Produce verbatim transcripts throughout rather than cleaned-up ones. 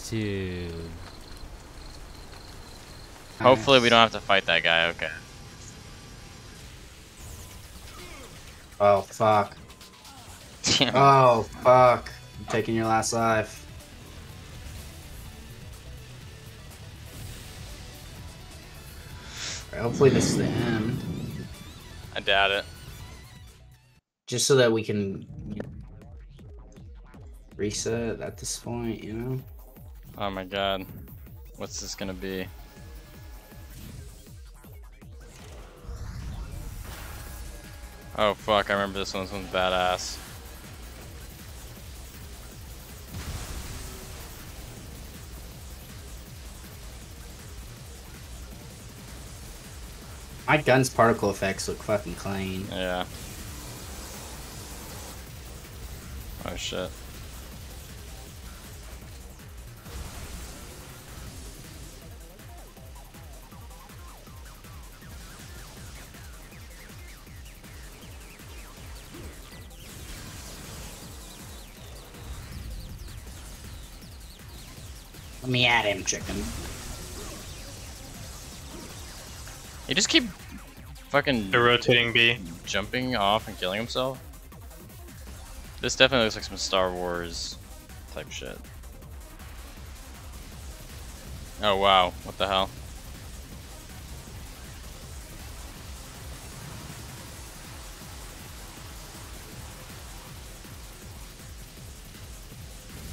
these two. Hopefully nice. We don't have to fight that guy, okay. Oh, fuck. Oh, fuck. I'm taking your last life. Right, hopefully this is the end. I doubt it. Just so that we can reset at this point, you know? Oh my god. What's this gonna be? Oh fuck, I remember this one. This one's badass. My gun's particle effects look fucking clean. Yeah. Oh shit. Let me at him, chicken. You just keep fucking the rotating B, jumping off and killing himself. This definitely looks like some Star Wars type shit. Oh wow, what the hell?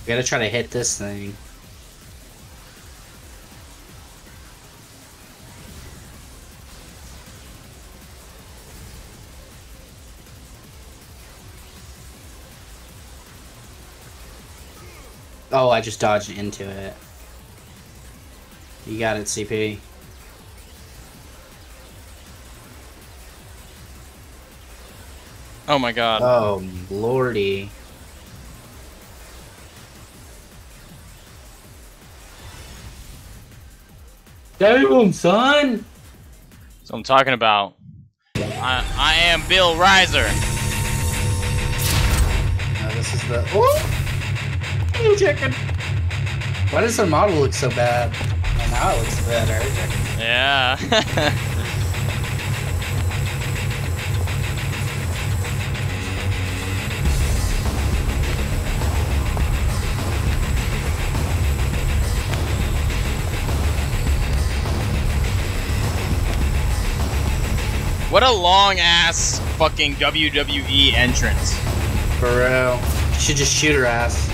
We gotta try to hit this thing. Oh, I just dodged into it. You got it, C P. Oh my god. Oh, lordy. Damn, son! That's what I'm talking about. I, I am Bill Riser. Now this is the... Ooh! Chicken. Why does the model look so bad? Well, now it looks better. Yeah. What a long ass fucking W W E entrance. For real. Should just shoot her ass.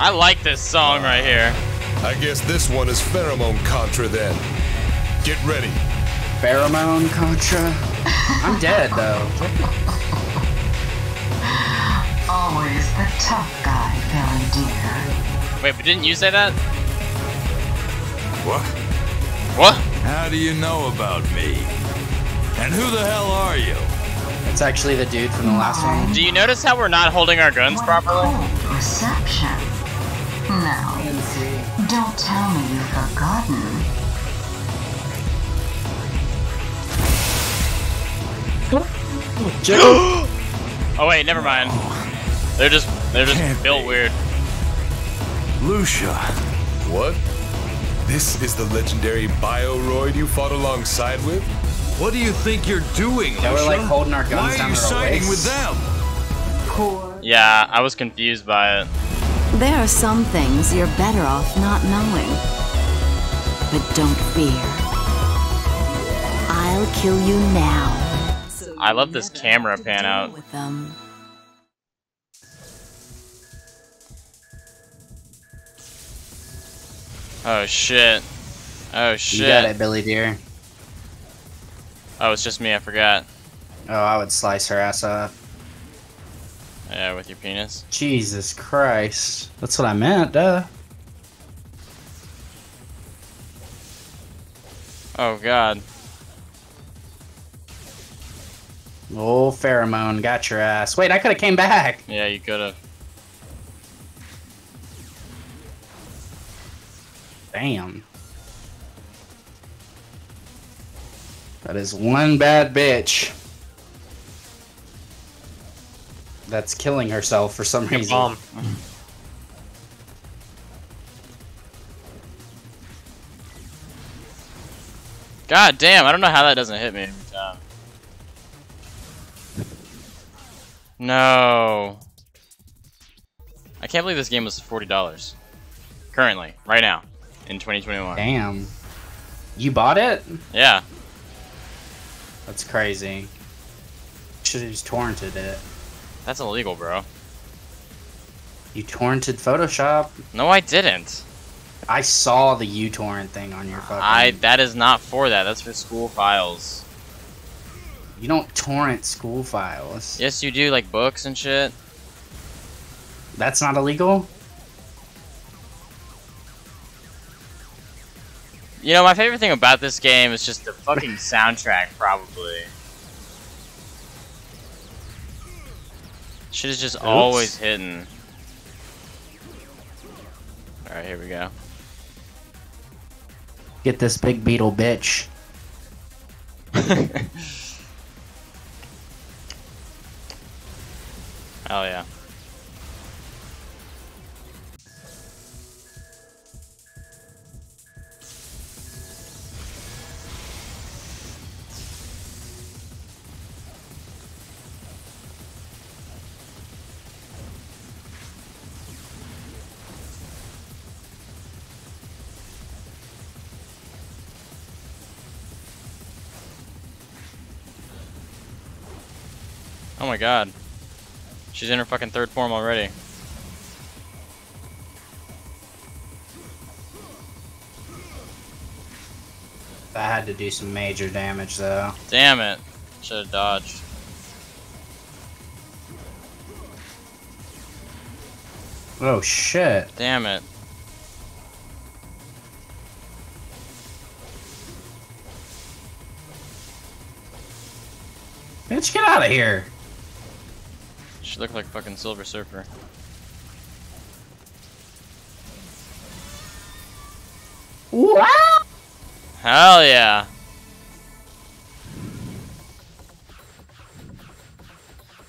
I like this song right here. I guess this one is Pheromone Contra then. Get ready. Pheromone Contra? I'm dead though. Always the tough guy, Baron dear. Wait, but didn't you say that? What? What? How do you know about me? And who the hell are you? It's actually the dude from the last one. Do you notice how we're not holding our guns properly? Reception. Now, don't tell me you've forgotten. Oh wait, never mind. They're just they're just Can't built be. Weird. Lucia. What? This is the legendary Bioroid you fought alongside with? What do you think you're doing, Lucia? Yeah, we're like holding our guns Why down are you siding waist? With them? Poor. Yeah, I was confused by it. There are some things you're better off not knowing. But don't fear. I'll kill you now. So I love this camera pan out. With them. Oh shit. Oh shit. You got it, Billy dear. Oh, it's just me, I forgot. Oh, I would slice her ass up. Yeah, with your penis. Jesus Christ. That's what I meant, duh. Oh, God. Oh, Pheromone, got your ass. Wait, I could have came back. Yeah, you could have. Damn. That is one bad bitch. that's killing herself for some reason. Bomb. God damn, I don't know how that doesn't hit me every time. No. I can't believe this game was forty dollars. Currently, right now, in twenty twenty-one. Damn. You bought it? Yeah. That's crazy. Should have just torrented it. That's illegal, bro. You torrented Photoshop? No, I didn't. I saw the uTorrent thing on your fucking... I, that is not for that. That's for school files. You don't torrent school files. Yes, you do, like books and shit. That's not illegal? You know, my favorite thing about this game is just the fucking soundtrack, probably. Shit is just Oops. always hidden. Alright, here we go. Get this big beetle, bitch. Hell yeah. Oh my god. She's in her fucking third form already. I had to do some major damage though. Damn it. Should have dodged. Oh shit. Damn it. Bitch, get out of here. She looked like fucking Silver Surfer. What? Hell yeah.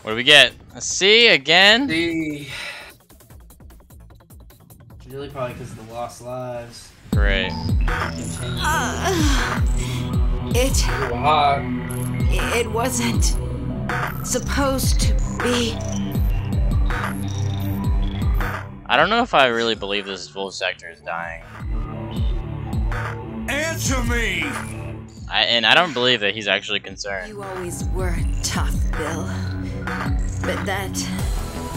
What do we get? A C again? C. Really probably because of the lost lives. Great. Uh, it. It wasn't supposed to be. I don't know if I really believe this full sector is dying. Answer me! I, and I don't believe that he's actually concerned. You always were tough, Bill. But that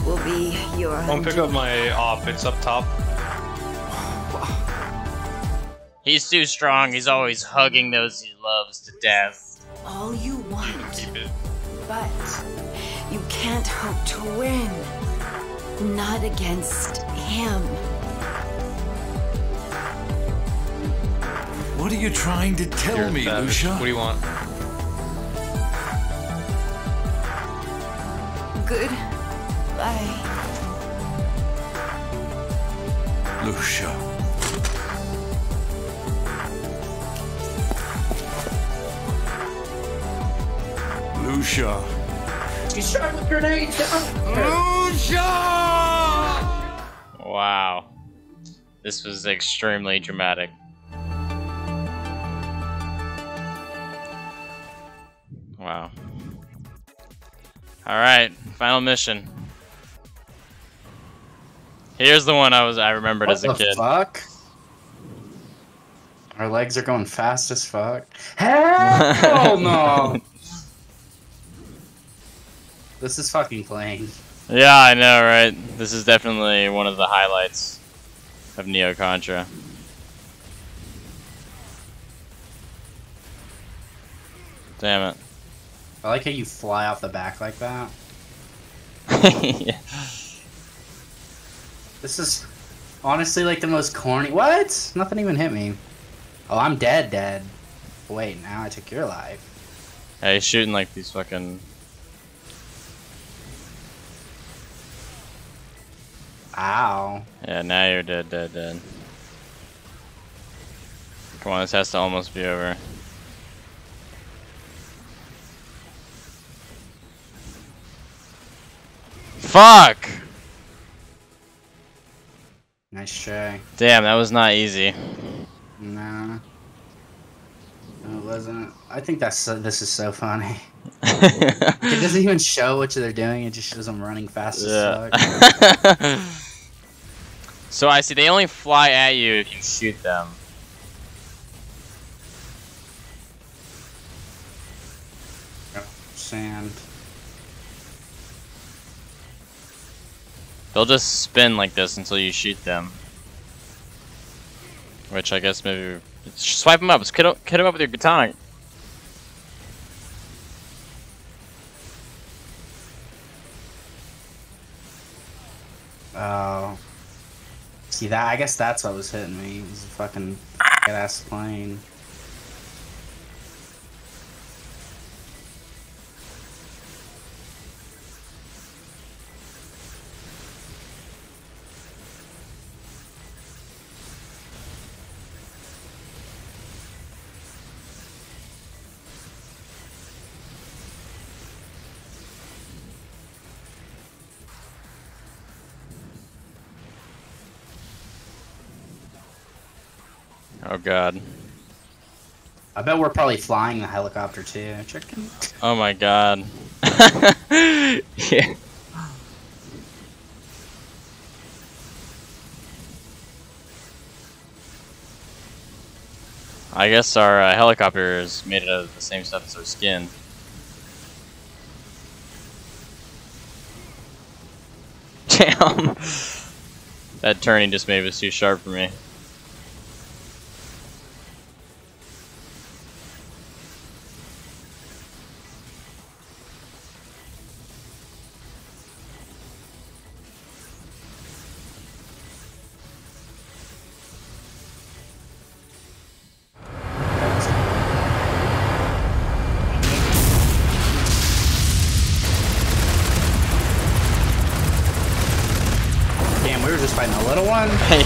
will be your... I'll pick up my op. It's up top. He's too strong. He's always hugging those he loves to death. All you want, keep it. But you can't hope to win. Not against him. What are you trying to tell You're me, Lucia? What do you want? Goodbye, Lucia. Lucia! He's shot with grenades! Lucia! Wow. This was extremely dramatic. Wow. Alright, final mission. Here's the one I was I remembered what as a kid. What the fuck? Our legs are going fast as fuck. Hell no! This is fucking playing. Yeah, I know, right? This is definitely one of the highlights of Neo-Contra. Damn it. I like how you fly off the back like that. Yeah. This is honestly like the most corny... What? Nothing even hit me. Oh, I'm dead, dead. Wait, now I took your life. Hey, he's shooting like these fucking... Ow. Yeah, now you're dead, dead, dead. Come on, this has to almost be over. Fuck! Nice try. Damn, that was not easy. Nah. No, it wasn't. I think that's so, this is so funny. It doesn't even show what they're doing, it just shows them running fast yeah. as fuck. So I see, they only fly at you if you shoot them. Yep, sand. They'll just spin like this until you shoot them. Which I guess maybe... Swipe them up. Just hit them up with your katana. Oh. See that? I guess that's what was hitting me. It was a fucking ass plane. Oh god. I bet we're probably flying the helicopter too. Chicken. Oh my god. Yeah. I guess our uh, helicopter is made out of the same stuff as our skin. Damn. That turning just maybe was too sharp for me.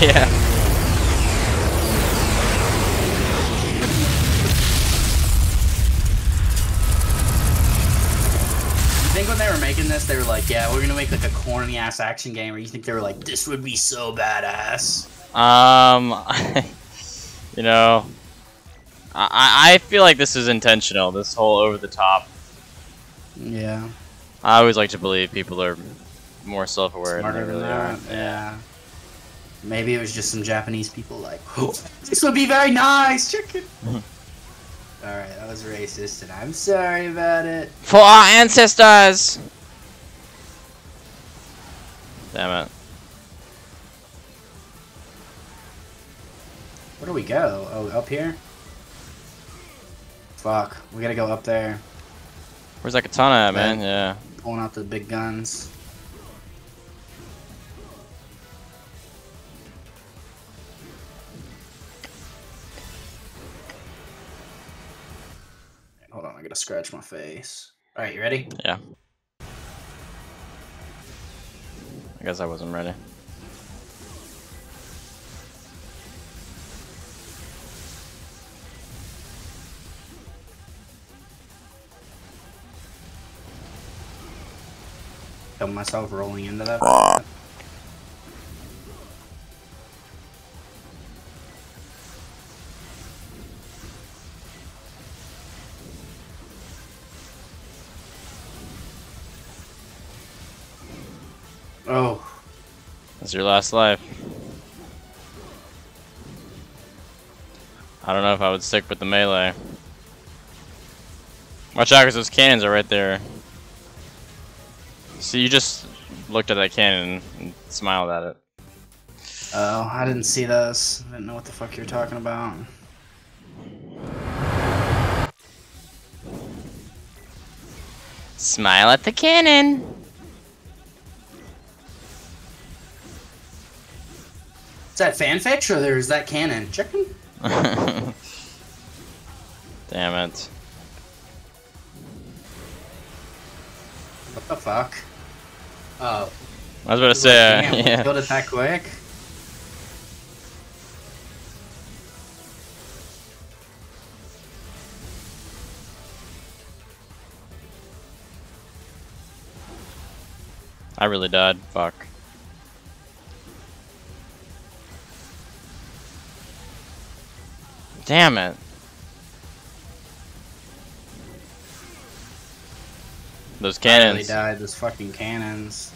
Yeah. I think when they were making this, they were like, yeah, we're gonna make like a corny ass action game, or you think they were like, this would be so badass? Um, I, you know, I, I feel like this is intentional, this whole over the top. Yeah. I always like to believe people are more self-aware than they really are. Yeah. Maybe it was just some Japanese people like, oh, this would be very nice, chicken. Alright, that was racist, and I'm sorry about it. For our ancestors! Damn it. Where do we go? Oh, up here? Fuck, we gotta go up there. Where's that katana at, man? Yeah. Pulling out the big guns. Gonna scratch my face. All right, you ready? Yeah. I guess I wasn't ready. Killed myself rolling into that. Oh. That's your last life. I don't know if I would stick with the melee. Watch out, because those cannons are right there. See, you just looked at that cannon and smiled at it. Oh, I didn't see this. I didn't know what the fuck you're talking about. Smile at the cannon! Is that fanfic or there's that cannon? Chicken? Damn it. What the fuck? Oh. I was about to say, like, uh, yeah. Build it that quick? I really died. Fuck. Damn it. Those cannons. I really died. Those fucking cannons.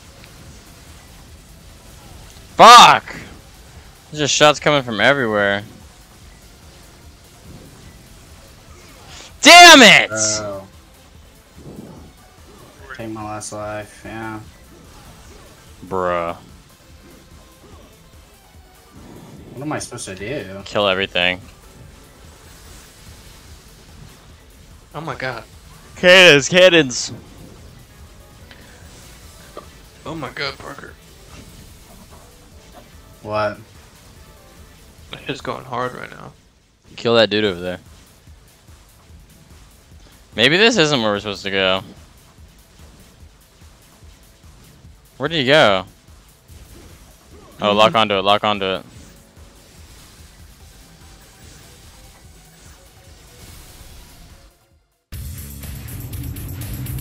Fuck! There's just shots coming from everywhere. Damn it! Oh. Take my last life, yeah. Bruh. What am I supposed to do? Kill everything. Oh my god. Cannons, cannons! Oh my god, Parker. What? It's just going hard right now. Kill that dude over there. Maybe this isn't where we're supposed to go. Where did he go? Oh, mm-hmm. Lock onto it, lock onto it.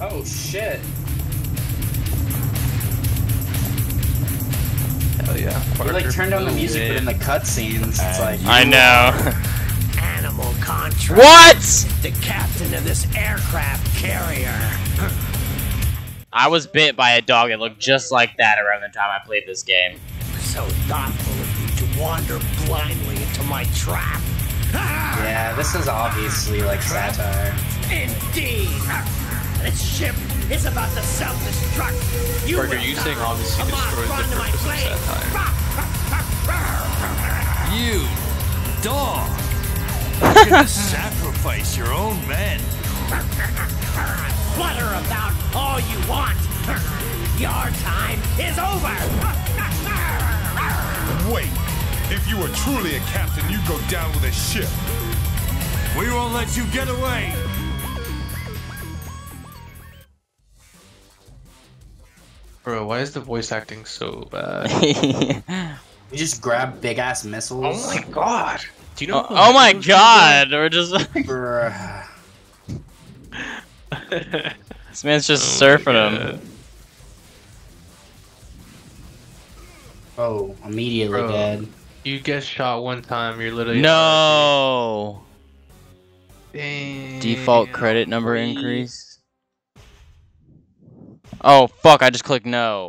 Oh shit. Hell yeah. We like turned on the music, but in the cutscenes, it's like. I know. Neo-Contra. What? The captain of this aircraft carrier. I was bit by a dog that looked just like that around the time I played this game. So thoughtful of you to wander blindly into my trap. Yeah, this is obviously like satire. Indeed. This ship is about to self-destruct. You Parker, you saying obviously destroys the purpose of satire. You dog. You're gonna sacrifice your own men. Flutter about all you want. Your time is over. Wait, if you were truly a captain, you'd go down with a ship. We won't let you get away. Bro, why is the voice acting so bad? You just grab big ass missiles. Oh my god. Do you know oh, oh my god! We're just like... This man's just oh surfing him. Oh, immediately Bro, dead. You get shot one time, you're literally... No! Damn. Default credit number increase. Oh fuck, I just clicked no.